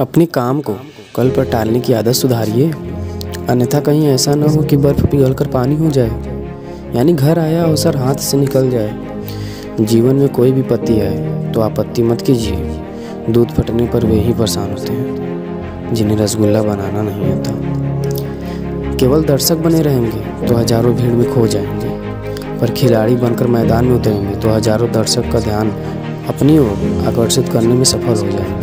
अपने काम को कल पर टालने की आदत सुधारिए, अन्यथा कहीं ऐसा न हो कि बर्फ़ पिघलकर पानी हो जाए, यानी घर आया अवसर हाथ से निकल जाए। जीवन में कोई भी विपत्ति आए तो आपत्ति मत कीजिए, दूध फटने पर वे ही परेशान होते हैं जिन्हें रसगुल्ला बनाना नहीं आता। केवल दर्शक बने रहेंगे तो हज़ारों भीड़ में खो जाएंगे, पर खिलाड़ी बनकर मैदान में उतरेंगे तो हज़ारों दर्शक का ध्यान अपनी ओर आकर्षित करने में सफल हो जाएंगे।